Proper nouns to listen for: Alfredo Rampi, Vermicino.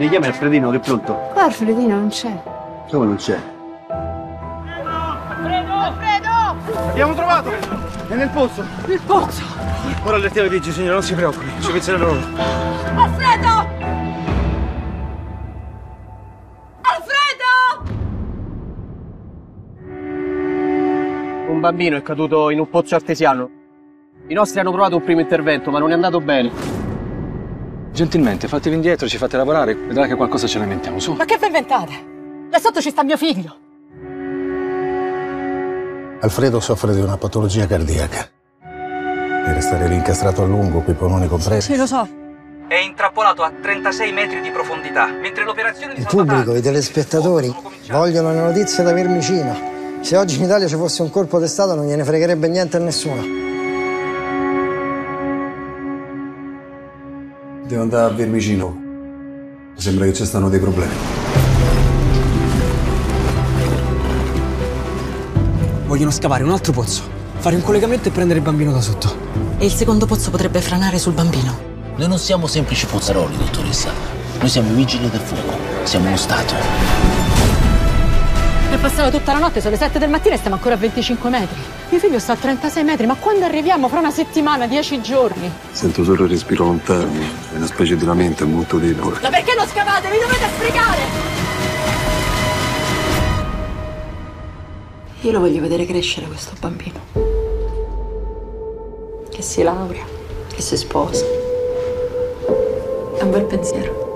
Mi chiami Alfredino, che è pronto? Qua Alfredino non c'è. Come non c'è? Alfredo! Alfredo! L'abbiamo trovato! È nel pozzo! Nel pozzo! Ora allertiamo i vigili, signora, non si preoccupi, ci penseranno loro. Alfredo! Alfredo! Un bambino è caduto in un pozzo artesiano. I nostri hanno provato un primo intervento, ma non è andato bene. Gentilmente, fatevi indietro, ci fate lavorare, vedrai che qualcosa ce la inventiamo, su. Ma che vi inventate? Là sotto ci sta mio figlio. Alfredo soffre di una patologia cardiaca. Deve stare lì incastrato a lungo, coi polmoni compresi. Sì, lo so. È intrappolato a 36 metri di profondità, mentre l'operazione di salvataggio... Il pubblico, i telespettatori, vogliono le notizie da Vermicino. Se oggi in Italia ci fosse un colpo di Stato non gliene fregherebbe niente a nessuno. Devo andare a Vermicino. Sembra che ci stanno dei problemi. Vogliono scavare un altro pozzo, fare un collegamento e prendere il bambino da sotto. E il secondo pozzo potrebbe franare sul bambino. Noi non siamo semplici pozzaroli, dottoressa. Noi siamo i vigili del fuoco. Siamo uno Stato. È passata tutta la notte, sono le 7 del mattino e stiamo ancora a 25 metri. Mio figlio sta a 36 metri, ma quando arriviamo? Fra una settimana, 10 giorni? Sento solo il respiro lontano, è una specie di lamento, è molto debole. Ma perché non scavate? Mi dovete spiegare! Io lo voglio vedere crescere questo bambino. Che si laurea, che si sposa. È un bel pensiero.